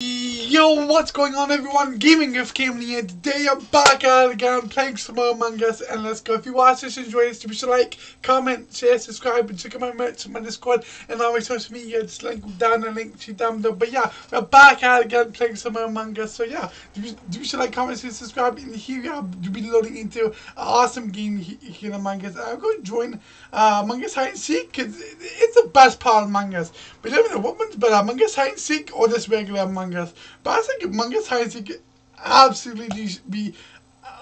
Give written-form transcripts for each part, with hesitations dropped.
Yo, what's going on everyone? Gaming With Cameron here. Today I'm back at it again, playing some more Among Us, and let's go. If you watch this, enjoy this, be sure to like, comment, share, subscribe, and check out my merch on my Discord, and all my social media, just link down and link to down below. But yeah, we're back at it again, playing some more Among Us, so yeah, do be sure to like, comment, share, subscribe, and here we are, you'll be loading into an awesome game here in Among Us. I'm going to join Among Us Hide and Seek, because it's the best part of Among Us. But I don't know what one's better, Among Us Hide and Seek, or this regular Among Us. But I think Among Us Hide and Seek could absolutely be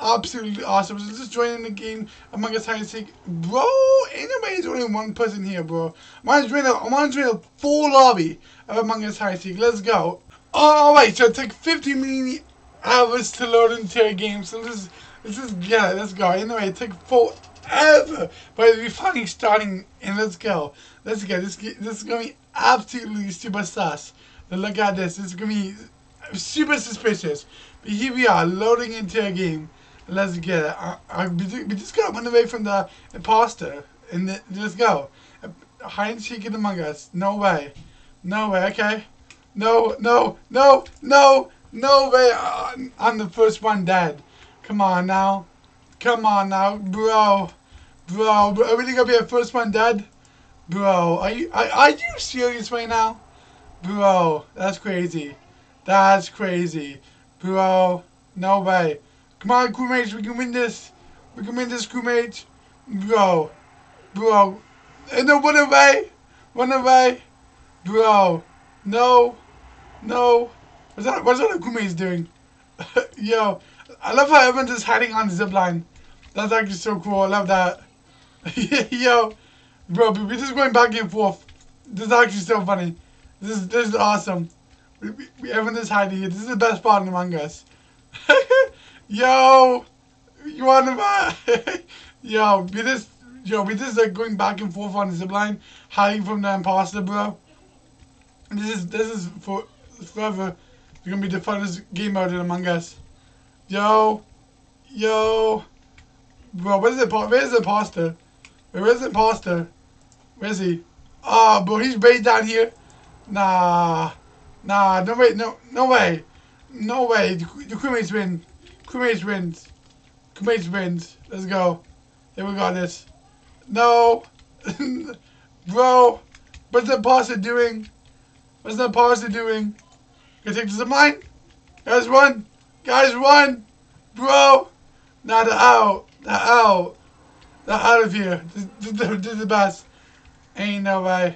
absolutely awesome. So just joining the game Among Us Hide and Seek. Bro, anybody's only one person here, bro. I want to join a full lobby of Among Us Hide and Seek. Let's go. Alright, so it took 50 million hours to load into a game. So yeah, let's go. Anyway, it took forever. But we're finally starting, and let's go. Let's go. This is going to be absolutely super sus. Now look at this. This is going to be super suspicious. But here we are, loading into a game. Let's get it. We just got to run away from the imposter. And let's go. Hide and seek Among Us. No way. No way. Okay. No, no, no, no, no way. I'm the first one dead. Come on now. Come on now. Bro. Bro. Are we really going to be the first one dead? Bro. Are you serious right now? Bro, that's crazy. That's crazy. Bro, no way. Come on, crewmates, we can win this. We can win this, crewmates. Bro. Bro. And then run away. Run away. Bro. No. No. What's all the crewmates doing? Yo. I love how everyone's just hiding on the zipline. That's actually so cool. I love that. Yo. Bro, we're just going back and forth. This is actually so funny. This is awesome. Everyone is hiding here. This is the best part of Among Us. Yo, you want to buy? Yo, we just like going back and forth on the zipline, hiding from the imposter, bro. This is forever. It's gonna be the funnest game mode in Among Us. Yo, bro, where's the imposter? Where's the imposter? Where's he? Ah, oh, bro, he's way down here. Nah, no way, no way, no way. The crewmates win. Crewmates wins. Crewmates wins. Let's go. There we got this. No, bro. What's the imposter doing? What's the imposter doing? Can I take this of mine? Guys, run. Guys, run, bro. Nah, they're out. They're out. They're out of here. This is the best. Ain't no way.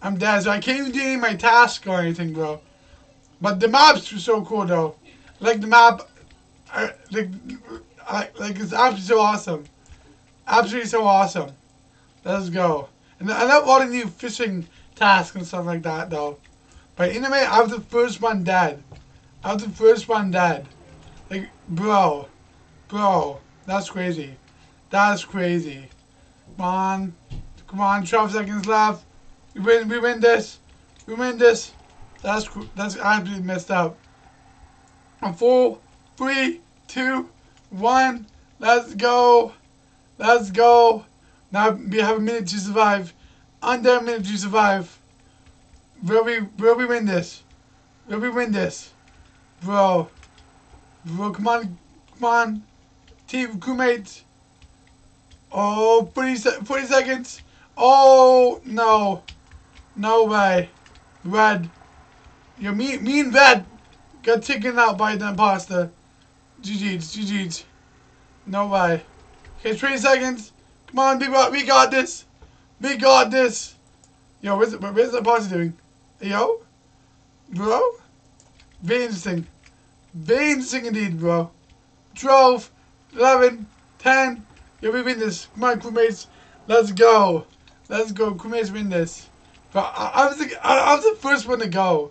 I'm dead, so I can't even do any of my tasks or anything, bro. But the map's so cool, though. Like the map, like it's absolutely so awesome. Absolutely so awesome. Let's go. And I love all the new fishing tasks and stuff like that, though. But anyway, I was the first one dead. I was the first one dead. Like, bro. Bro. That's crazy. That's crazy. Come on. Come on, 12 seconds left. We win this. We win this. That's absolutely messed up. 4, 3, 2, 1. Let's go. Let's go. Now we have a minute to survive. Under a minute to survive. Will we win this? Will we win this? Bro. Bro, come on. Come on. Team crewmates. Oh, 40 seconds. Oh, no. No way. Red. Yo, me and Red got taken out by the imposter. GG's, GG's. No way. Okay, 20 seconds. Come on, big rock. We got this. We got this. Yo, where's the imposter doing? Yo? Bro? Very interesting. Very interesting indeed, bro. 12, 11, 10. Yo, we win this. Come on, crewmates. Let's go. Let's go. Crewmates win this. Bro, I was the first one to go.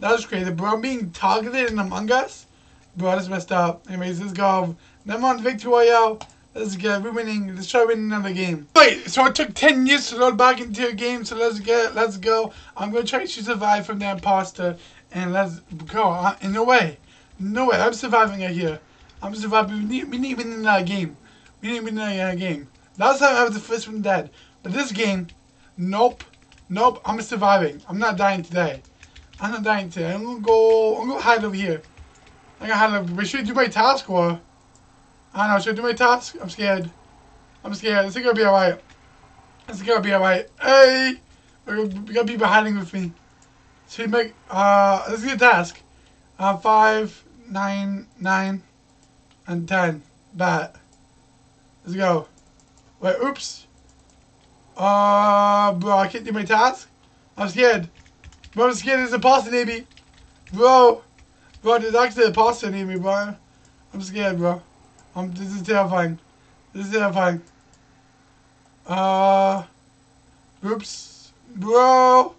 That was crazy. Bro, I'm being targeted in Among Us. Bro, that's messed up. Anyways, let's go. Number one victory royale. Let's get. We're winning. Let's try winning another game. Wait, so it took 10 years to load back into a game. So let's go. I'm going to try to survive from that imposter. And let's go. In no way. No way. I'm surviving right here. I'm surviving. We need to win another game. We need to win another game. Last time I was the first one dead. But this game. Nope. Nope, I'm surviving. I'm not dying today. I'm not dying today. I'm gonna go. I'm gonna hide over here. I'm gonna hide over. But should I do my task or? I don't know. Should I do my task? I'm scared. I'm scared. This is gonna be alright. This is gonna be alright. Hey, we got people hiding with me. So you make. Let's get a task. 5, 9, 9, and 10. Bat. Let's go. Wait. Oops. Bro, I can't do my task. I'm scared. Bro, I'm scared there's an imposter near me. Bro, there's actually an imposter near me, bro. I'm scared, bro. This is terrifying. This is terrifying. Oops. Bro.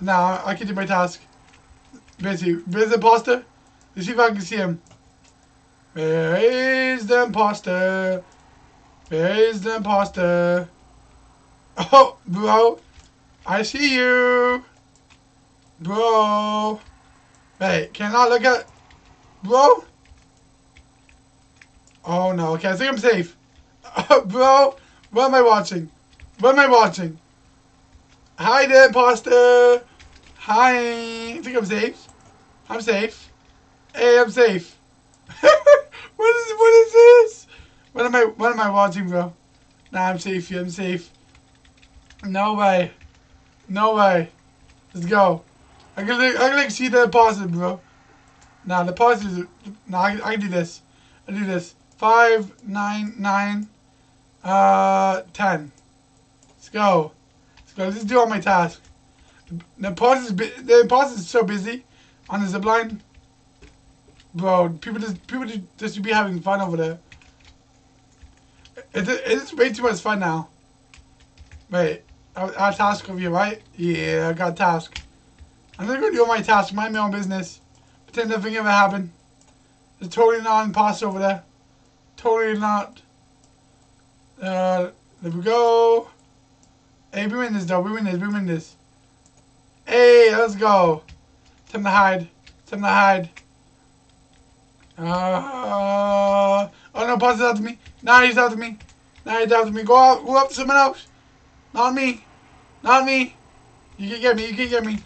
Nah, I can't do my task. Basically, where's the imposter? Let's see if I can see him. Where is the imposter? Where is the imposter? Oh, bro. I see you. Bro. Wait, can I look at... Bro? Oh, no. Okay, I think I'm safe. Bro, what am I watching? What am I watching? Hi there, imposter. Hi. I think I'm safe. I'm safe. Hey, I'm safe. What is this? What am I watching, bro? Nah, I'm safe here. I'm safe. No way. No way. Let's go. I can like see the imposter, bro. Nah, the imposter is... Nah, I can do this. I do this. 5, 9, 9. 10. Let's go. Let's go. Let's do all my tasks. The imposter is so busy on the zipline. Bro, people just be having fun over there. It's way too much fun now. Wait. Our task over here, right? Yeah, I got a task. I'm gonna go do all my tasks, mind my own business. Pretend nothing ever happened. There's totally not an imposter over there. Totally not. There we go. Hey, we win this though, we win this. Hey, let's go. Time to hide. Oh no, imposter's after me. Nah, he's after me. Go up to someone else. Not me. You can get me.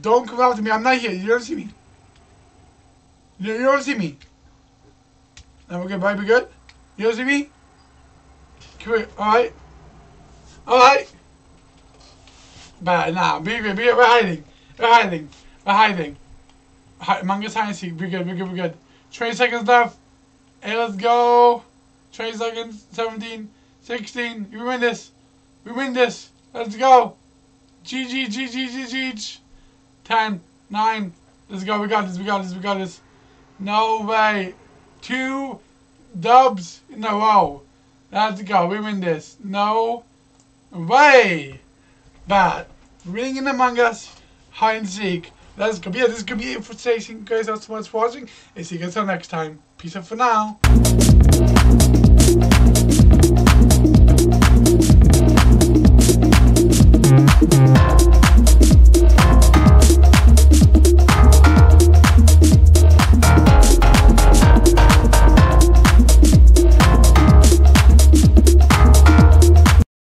Don't come after me. I'm not here. You don't see me. You don't see me. Now we're good, right? We're good? You don't see me? Come here. Alright. But nah, we're hiding. We're hiding. Among Us hide and seek. We're good. 20 seconds left. Hey, let's go. 20 seconds. 17. 16, we win this, let's go, GG, 10, 9, let's go, we got this, no way, 2 dubs in a row, let's go, we win this, no way, but, winning in Among Us, hide and seek, let's go, yeah, this could be it for today, thank you guys so much for watching, and see you guys till next time, peace out for now.